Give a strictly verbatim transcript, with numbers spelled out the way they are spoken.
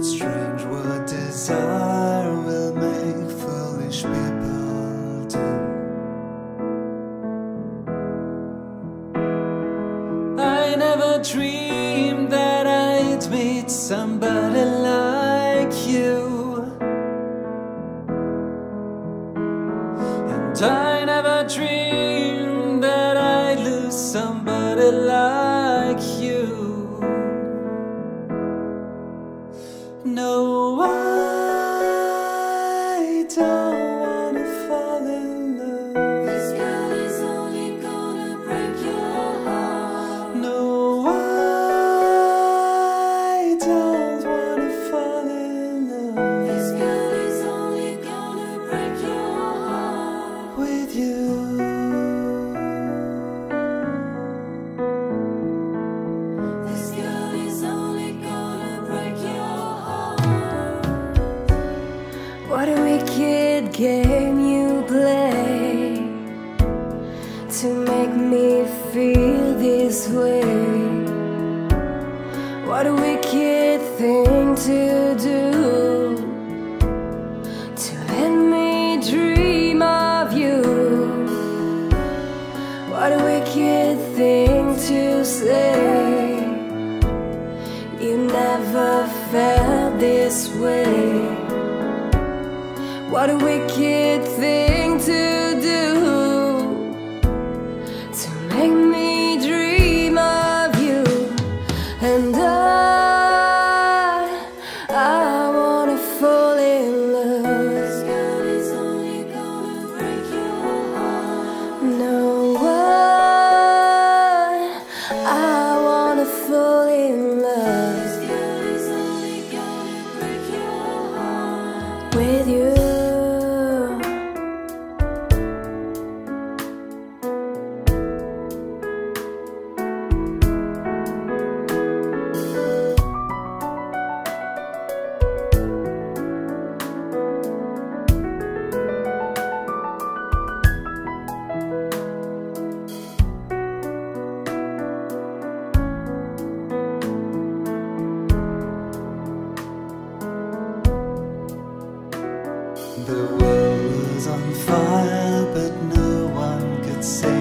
It's strange what desire will make foolish people do. I never dreamed that I'd meet somebody like you, and I never dreamed that I'd lose somebody like you. No, I don't wanna fall in love. This girl is only gonna break your heart. No, I don't wanna fall in love. This girl is only gonna break your heart. With you, this girl is only gonna break your heart. What a wicked game you play to make me feel this way. What a wicked thing to do, to let me dream of you. What a wicked thing to say. You never felt this way. What a wicked thing to do, to make me dream of you. And I, I wanna fall in love. This girl is only gonna break your heart. No, I, I wanna fall in love. This girl is only gonna break your heart. With you. The world was on fire, but no one could save.